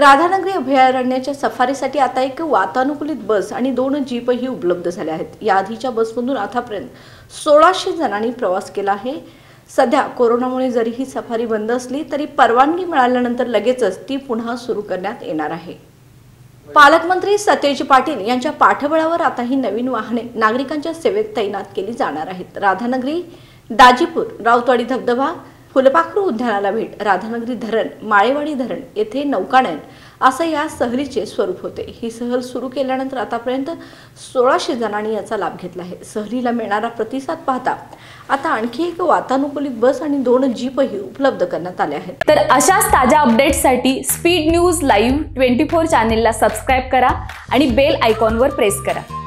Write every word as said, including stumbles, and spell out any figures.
राधानगरी अभयारण्याच्या सफारीसाठी आता एक वातानुकूलित बस आणि दोन जीपही उपलब्ध झाले आहेत। या आधीच्या बसमधून आतापर्यंत सोळाशे जणांनी प्रवास केला आहे। सध्या कोरोनामुळे जरी ही सफारी बंद असली तरी परवानगी मिळाल्यानंतर लगेचच ती पुन्हा सुरू करण्यात येणार आहे। पालकमंत्री सतेज पाटील यांच्या पाठबळावर आता ही नवीन वाहने नागरिकांच्या सेवेत तैनात केली जाणार आहेत। राधानगरी, दाजीपूर, रावतवाडी धबधबा, फुलपाखरू उद्यानाला भेट, राधानगरी धरण, माळेवाडी धरण येथे नौकानयन असे या सहलीचे स्वरूप होते। ही सहल सुरू केल्यानंतर आतापर्यंत सोळाशे जणांनी याचा लाभ घेतला आहे। सहलीला मिळणारा प्रतिसाद पाहता आता आणखी एक वातानुकूलित बस आणि दोन जीपही उपलब्ध करण्यात आले आहेत। तर अशाच ताजा अपडेट्ससाठी speed news live twenty four चॅनलला सबस्क्राइब करा आणि बेल आयकॉनवर प्रेस करा।